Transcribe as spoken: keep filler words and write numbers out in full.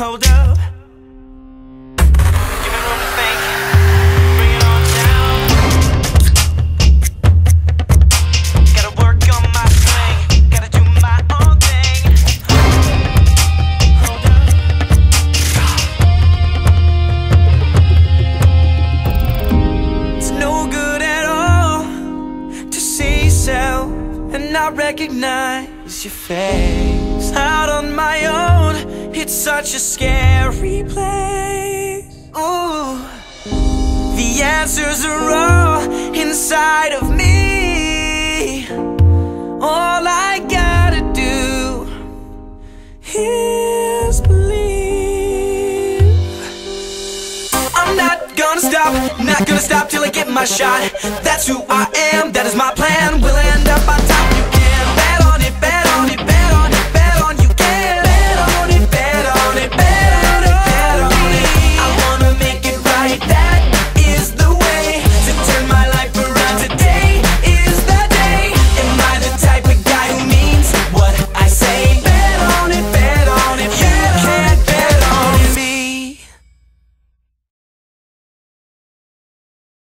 Hold up. Give it room to think. Bring it on down. Gotta work on my swing. Gotta do my own thing. Hold up. It's no good at all to see yourself and not recognize your face. Out on my own, it's such a scary place. Ooh, the answers are all inside of me. All I gotta do is believe. I'm not gonna stop, not gonna stop till I get my shot. That's who I am, that is my plan. We'll end up on top.